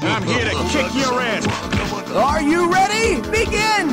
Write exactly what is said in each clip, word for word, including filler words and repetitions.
shape. I'm here to kick your ass. Are you ready? Begin!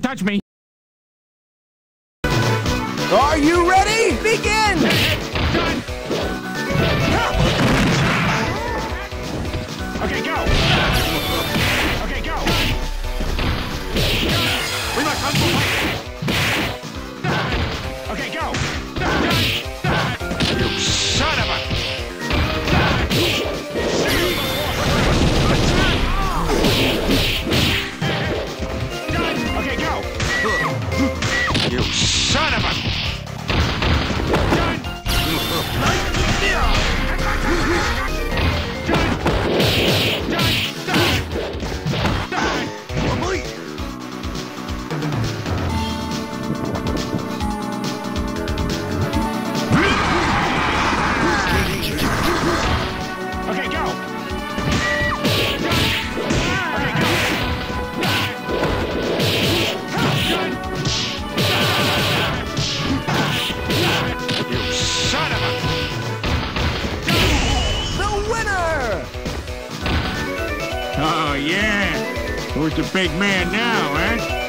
Touch me. Are you ready? Begin! Oh, yeah. Who's the big man now, eh?